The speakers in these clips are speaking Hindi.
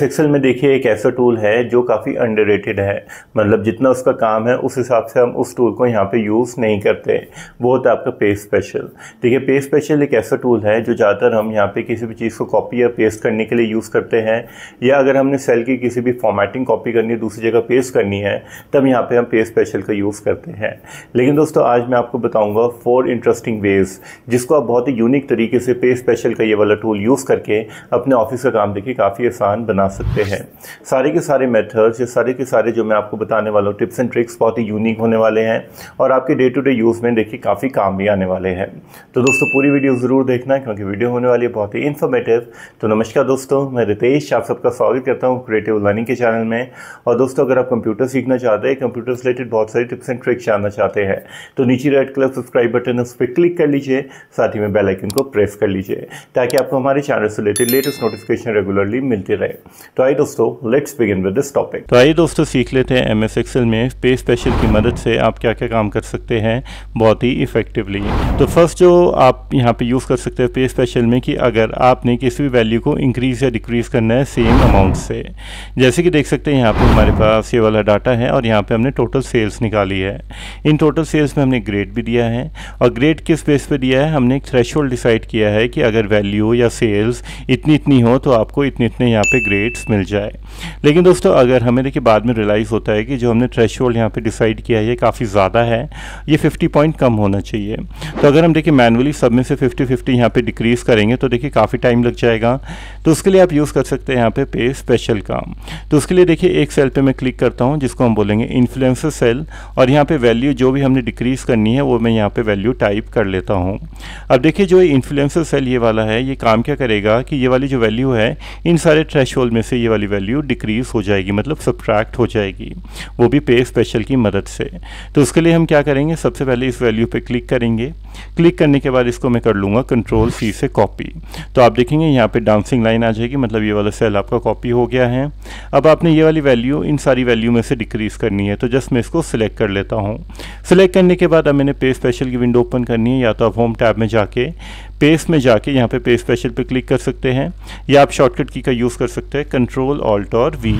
एमएस एक्सेल में देखिए एक ऐसा टूल है जो काफ़ी अंडररेटेड है, मतलब जितना उसका काम है उस हिसाब से हम उस टूल को यहाँ पे यूज़ नहीं करते। वो होता है आपका पेस्ट स्पेशल। देखिए पेस्ट स्पेशल एक ऐसा टूल है जो ज़्यादातर हम यहाँ पे किसी भी चीज़ को कॉपी या पेस्ट करने के लिए यूज़ करते हैं, या अगर हमने सेल की किसी भी फॉर्मेटिंग कॉपी करनी है दूसरी जगह पेस्ट करनी है तब यहाँ पर हम पेस्ट स्पेशल का यूज़ करते हैं। लेकिन दोस्तों आज मैं आपको बताऊँगा 4 इंटरेस्टिंग वेज़ जिसको आप बहुत ही यूनिक तरीके से पेस्ट स्पेशल का ये वाला टूल यूज़ करके अपने ऑफिस का काम देखिए काफ़ी आसान बना सकते हैं। सारे के सारे मेथड्स, ये सारे के सारे जो मैं आपको बताने वाला हूँ टिप्स एंड ट्रिक्स बहुत ही यूनिक होने वाले हैं और आपके डे टू डे यूज़ में देखिए काफ़ी काम भी आने वाले हैं। तो दोस्तों पूरी वीडियो ज़रूर देखना क्योंकि वीडियो होने वाली है बहुत ही इन्फॉर्मेटिव। तो नमस्कार दोस्तों, मैं रितेश आप सबका स्वागत करता हूँ क्रिएटिव लर्निंग के चैनल में। और दोस्तों अगर आप कंप्यूटर सीखना चाहते हैं, कंप्यूटर से रिलेटेड बहुत सारी टिप्स एंड ट्रिक्स जानना चाहते हैं तो नीचे रेड कलर सब्सक्राइब बटन है उस पर क्लिक कर लीजिए, साथ ही में बेल आइकन को प्रेस कर लीजिए ताकि आपको हमारे चैनल से रिलेटेड लेटेस्ट नोटिफिकेशन रेगुलरली मिलते रहे। तो आइए दोस्तों let's begin with this topic. तो आइए दोस्तों सीख लेते हैं एमएस एक्सेल में पेस्ट स्पेशल की मदद से आप क्या क्या काम कर सकते हैं बहुत ही इफेक्टिवली। तो फर्स्ट जो आप यहाँ पे यूज़ कर सकते हैं पेस्ट स्पेशल में कि अगर आपने किसी भी वैल्यू को इंक्रीज़ या डिक्रीज करना है सेम अमाउंट से, जैसे कि देख सकते हैं यहाँ पर हमारे पास ये वाला डाटा है और यहाँ पर हमने टोटल सेल्स निकाली है। इन टोटल सेल्स में हमने ग्रेड भी दिया है और ग्रेड किस बेस पर दिया है, हमने एक थ्रेशोल्ड डिसाइड किया है कि अगर वैल्यू या सेल्स इतनी इतनी हो तो आपको इतने इतने यहाँ पे ग्रेड्स मिल जाए। लेकिन दोस्तों अगर हमें देखिए बाद में रियलाइज़ होता है कि जो हमने थ्रेशोल्ड यहाँ पे डिसाइड किया है ये काफ़ी ज़्यादा है, ये 50 पॉइंट कम होना चाहिए। तो अगर हम देखिए मैनुअली सब में से 50-50 यहाँ पे डिक्रीज़ करेंगे तो देखिए काफ़ी टाइम लग जाएगा। तो उसके लिए आप यूज़ कर सकते हैं यहाँ पे पेस्ट स्पेशल का। तो उसके लिए देखिए एक सेल पर मैं क्लिक करता हूँ जिसको हम बोलेंगे इन्फ्लुएंसर सेल, और यहाँ पर वैल्यू जो भी हमने डिक्रीज़ करनी है वो मैं यहाँ पर वैल्यू टाइप कर लेता हूँ। अब देखिए जो इन्फ्लुएंसर सेल ये वाला है ये काम क्या करेगा कि ये वाली जो वैल्यू है इन सारे थ्रेशोल्ड में से ये वाली वैल्यू डिक्रीज़ हो जाएगी, मतलब सब्ट्रैक्ट हो जाएगी, वो भी पेस्ट स्पेशल की मदद से। तो उसके लिए हम क्या करेंगे, सबसे पहले इस वैल्यू पे क्लिक करेंगे। क्लिक करने के बाद इसको मैं कर लूँगा कंट्रोल सी से कॉपी। तो आप देखेंगे यहाँ पे डांसिंग लाइन आ जाएगी, मतलब ये वाला सेल आपका कॉपी हो गया है। अब आपने ये वाली वैल्यू इन सारी वैल्यू में से डिक्रीज़ करनी है, तो जस्ट मैं इसको सिलेक्ट कर लेता हूँ। सिलेक्ट करने के बाद अब मैंने पेस्ट स्पेशल की विंडो ओपन करनी है, या तो आप होम टैब में जाके पेस्ट में जाके यहाँ पे पेस्ट स्पेशल पे क्लिक कर सकते हैं, या आप शॉर्टकट की का यूज़ कर सकते हैं कंट्रोल ऑल्ट और वी।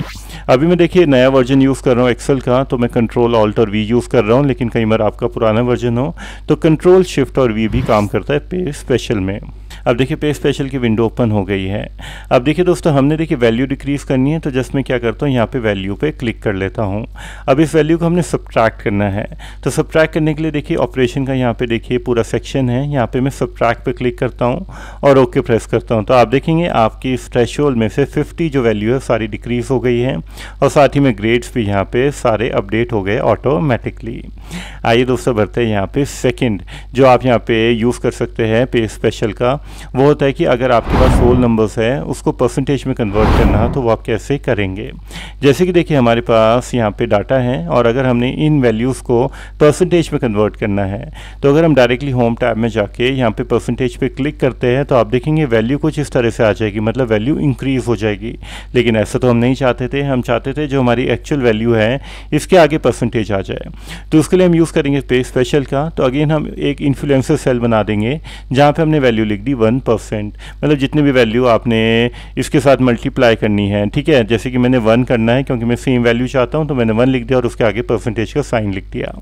अभी मैं देखिए नया वर्जन यूज़ कर रहा हूँ एक्सेल का, तो मैं कंट्रोल ऑल्ट और वी यूज़ कर रहा हूँ, लेकिन कई बार आपका पुराना वर्जन हो तो कंट्रोल शिफ्ट और वी भी काम करता है पेस्ट स्पेशल में। अब देखिए पेस्ट स्पेशल की विंडो ओपन हो गई है। अब देखिए दोस्तों हमने देखिए वैल्यू डिक्रीज़ करनी है, तो जस्ट मैं क्या करता हूँ यहाँ पे वैल्यू पे क्लिक कर लेता हूँ। अब इस वैल्यू को हमने सब्ट्रैक्ट करना है, तो सब्ट्रैक्ट करने के लिए देखिए ऑपरेशन का यहाँ पे देखिए पूरा सेक्शन है, यहाँ पे मैं सब्ट्रैक्ट पे क्लिक करता हूँ और ओके प्रेस करता हूँ। तो आप देखेंगे आपकी इस थ्रेशोल्ड में से 50 जो वैल्यू है सारी डिक्रीज़ हो गई है और साथ ही में ग्रेड्स भी यहाँ पर सारे अपडेट हो गए ऑटोमेटिकली। आइए दोस्तों बढ़ते हैं यहाँ पर सेकेंड जो आप यहाँ पर यूज़ कर सकते हैं पेस्ट स्पेशल का, वो होता है कि अगर आपके पास होल नंबर्स है उसको परसेंटेज में कन्वर्ट करना है तो वो आप कैसे करेंगे। जैसे कि देखिए हमारे पास यहाँ पे डाटा है और अगर हमने इन वैल्यूज़ को परसेंटेज में कन्वर्ट करना है तो अगर हम डायरेक्टली होम टैब में जाके यहाँ पे परसेंटेज पे क्लिक करते हैं तो आप देखेंगे वैल्यू कुछ इस तरह से आ जाएगी, मतलब वैल्यू इंक्रीज़ हो जाएगी। लेकिन ऐसा तो हम नहीं चाहते थे, हम चाहते थे जो हमारी एक्चुअल वैल्यू है इसके आगे परसेंटेज आ जाए। तो उसके लिए हम यूज़ करेंगे पेस्ट स्पेशल का। तो अगेन हम एक इन्फ्लुएंसर सेल बना देंगे जहाँ पर हमने वैल्यू लिख दी 1%, मतलब जितनी भी वैल्यू आपने इसके साथ मल्टीप्लाई करनी है। ठीक है, जैसे कि मैंने 1 करना है क्योंकि मैं सेम वैल्यू चाहता हूं, तो मैंने 1 लिख दिया और उसके आगे परसेंटेज का साइन लिख दिया।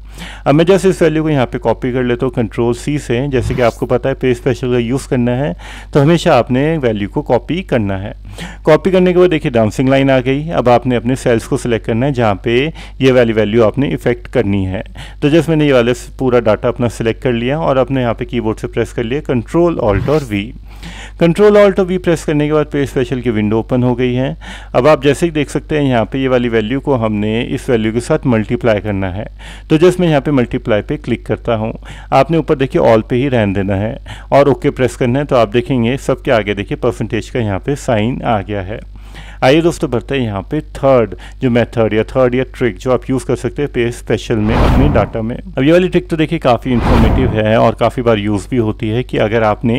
अब मैं जैसे इस वैल्यू को यहां पे कॉपी कर लेता हूं कंट्रोल सी से। जैसे कि आपको पता है पेस्ट स्पेशल का यूज़ करना है तो हमेशा आपने वैल्यू को कॉपी करना है। कॉपी करने के बाद देखिए डाउनसिंग लाइन आ गई। अब आपने अपने सेल्स को सिलेक्ट करना है जहाँ पे ये वाली वैल्यू आपने इफेक्ट करनी है। तो जैसे मैंने ये वाले पूरा डाटा अपना सिलेक्ट कर लिया और अपने यहाँ पे कीबोर्ड से प्रेस कर लिया कंट्रोल ऑल्ट और वी। कंट्रोल ऑल्ट और वी प्रेस करने के बाद पेस्ट स्पेशल की विंडो ओपन हो गई है। अब आप जैसे ही देख सकते हैं यहाँ पे ये वाली वैल्यू को हमने इस वैल्यू के साथ मल्टीप्लाई करना है, तो जस्ट मैं यहाँ पे मल्टीप्लाई पे क्लिक करता हूँ। आपने ऊपर देखिए ऑल पे ही रहने देना है और ओके प्रेस करना है, तो आप देखेंगे सबके आगे देखिए परसेंटेज का यहाँ पे साइन आ गया है। आइए दोस्तों बढ़ते हैं यहाँ पे थर्ड जो मेथड या ट्रिक जो आप यूज़ कर सकते हैं पेस्ट स्पेशल में अपने डाटा में। अब ये वाली ट्रिक तो देखिए काफ़ी इन्फॉर्मेटिव है और काफ़ी बार यूज़ भी होती है कि अगर आपने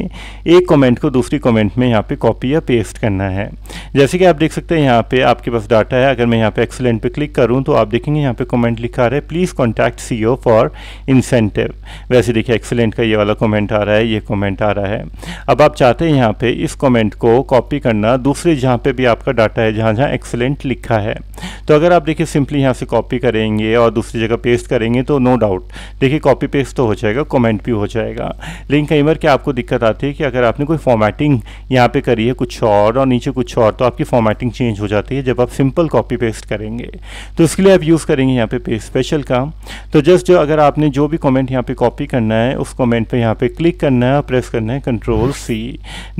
एक कमेंट को दूसरी कमेंट में यहाँ पे कॉपी या पेस्ट करना है। जैसे कि आप देख सकते हैं यहाँ पे आपके पास डाटा है, अगर मैं यहाँ पे एक्सेलेंट पे क्लिक करूँ तो आप देखेंगे यहाँ पे कमेंट लिखा है please contact CEO for incentive. वैसे देखिए एक्सेलेंट का ये वाला कमेंट आ रहा है, ये कमेंट आ रहा है। अब आप चाहते हैं यहाँ पे इस कमेंट को कॉपी करना दूसरे जहाँ पे भी आपका डाटा डाटा है जहाँ जहाँ एक्सेलेंट लिखा है। तो अगर आप देखिए सिंपली यहाँ से कॉपी करेंगे और दूसरी जगह पेस्ट करेंगे तो नो डाउट देखिए कॉपी पेस्ट तो हो जाएगा, कमेंट भी हो जाएगा। लेकिन कई बार क्या आपको दिक्कत आती है कि अगर आपने कोई फॉर्मेटिंग यहाँ पे करी है कुछ और नीचे कुछ और, तो आपकी फॉर्मेटिंग चेंज हो जाती है जब आप सिंपल कॉपी पेस्ट करेंगे। तो इसके लिए आप यूज़ करेंगे यहाँ पे पेस्ट स्पेशल का। तो जस्ट जो अगर आपने जो भी कमेंट यहाँ पे कॉपी करना है उस कमेंट पे यहाँ पे क्लिक करना है और प्रेस करना है Ctrl+C।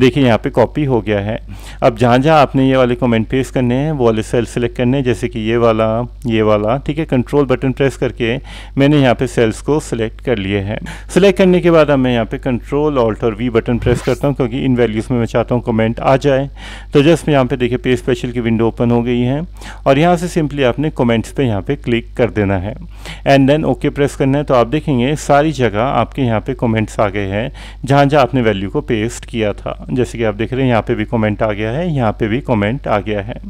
देखिए यहाँ पे कॉपी हो गया है। अब जहाँ जहाँ आपने ये वाले कमेंट पेस्ट करने हैं वो वाले सेल सेलेक्ट करने हैं, जैसे कि ये वाला ठीक है। कंट्रोल बटन प्रेस करके मैंने यहाँ पे सेल्स को सिलेक्ट कर लिए हैं। सिलेक्ट करने के बाद अब मैं यहाँ पे Ctrl+Alt+V बटन प्रेस करता हूँ क्योंकि इन वैल्यूज़ में मैं चाहता हूँ कमेंट आ जाए। तो जस्ट यहाँ पे देखिए पेस्ट स्पेशल की विंडो ओपन हो गई है और यहाँ से सिंपली आपने कमेंट्स पे यहाँ पे क्लिक कर देना है एंड देन ओके प्रेस करना है। तो आप देखेंगे सारी जगह आपके यहाँ पे कमेंट्स आ गए हैं जहाँ जहाँ आपने वैल्यू को पेस्ट किया था। जैसे कि आप देख रहे हैं यहाँ पे भी कमेंट आ गया है, यहाँ पे भी कमेंट आ गया है।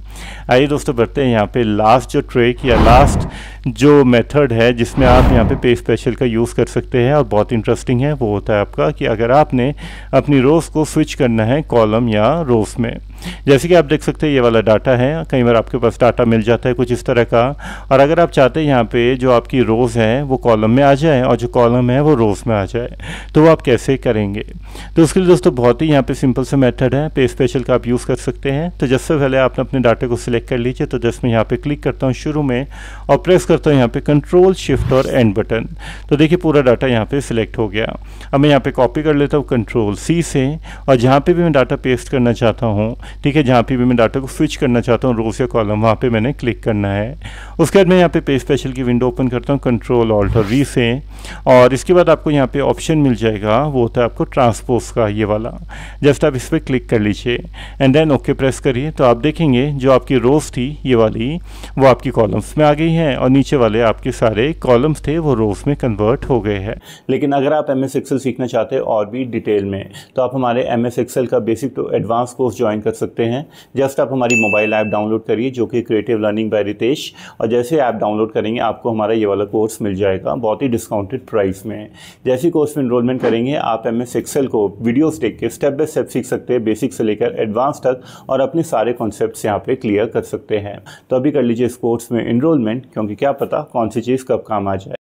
आइए दोस्तों बढ़ते हैं यहाँ पे लास्ट जो ट्रिक या लास्ट जो मेथड है जिसमें आप यहाँ पे पेस्ट स्पेशल का यूज़ कर सकते हैं और बहुत इंटरेस्टिंग है। वो होता है आपका कि अगर आपने अपनी रोज़ को स्विच करना है कॉलम या रोज़ में। जैसे कि आप देख सकते हैं ये वाला डाटा है, कई बार आपके पास डाटा मिल जाता है कुछ इस तरह का, और अगर आप चाहते हैं यहाँ पे जो आपकी रोज़ है वो कॉलम में आ जाए और जो कॉलम है वो रोज़ में आ जाए, तो वो आप कैसे करेंगे। तो उसके लिए दोस्तों बहुत ही यहाँ पे सिंपल सा मेथड है, पेस्ट स्पेशल का आप यूज़ कर सकते हैं। तो जब से पहले आपने अपने डाटे को सिलेक्ट कर लीजिए। तो जस्ट मैं यहाँ पर क्लिक करता हूँ शुरू में और प्रेस करता हूँ यहाँ पर Ctrl+Shift+End बटन। तो देखिए पूरा डाटा यहाँ पर सिलेक्ट हो गया। अब मैं यहाँ पर कॉपी कर लेता हूँ Ctrl+C से और जहाँ पर भी मैं डाटा पेस्ट करना चाहता हूँ, ठीक है, जहाँ पे भी मैं डाटा को स्विच करना चाहता हूँ रोज़ या कॉलम, वहाँ पे मैंने क्लिक करना है। उसके बाद मैं यहाँ पे पेस्ट स्पेशल की विंडो ओपन करता हूँ Ctrl+Alt+V से और इसके बाद आपको यहाँ पे ऑप्शन मिल जाएगा, वो होता है आपको ट्रांसपोज का, ये वाला। जस्ट आप इस पर क्लिक कर लीजिए एंड देन ओके प्रेस करिए। तो आप देखेंगे जो आपकी रोज़ थी ये वाली वो आपकी कॉलम्स में आ गई है और नीचे वाले आपके सारे कॉलम्स थे वो रोज़ में कन्वर्ट हो गए हैं। लेकिन अगर आप MS Excel सीखना चाहते हैं और भी डिटेल में तो आप हमारे MS Excel का basic to advance course join कर सकते हैं। जस्ट आप हमारी मोबाइल ऐप डाउनलोड करिए जो कि क्रिएटिव लर्निंग बाय रितेश, और जैसे ऐप डाउनलोड करेंगे आपको हमारा ये वाला कोर्स मिल जाएगा बहुत ही डिस्काउंटेड प्राइस में। जैसे कोर्स में इनरोलमेंट करेंगे आप MS Excel को वीडियोस देख के स्टेप बाय स्टेप सीख सकते हैं, बेसिक से लेकर एडवांस तक, और अपने सारे कॉन्सेप्ट्स यहाँ पे क्लियर कर सकते हैं। तो अभी कर लीजिए इस कोर्स में इनरोलमेंट, क्योंकि क्या पता कौन सी चीज़ कब काम आ जाए।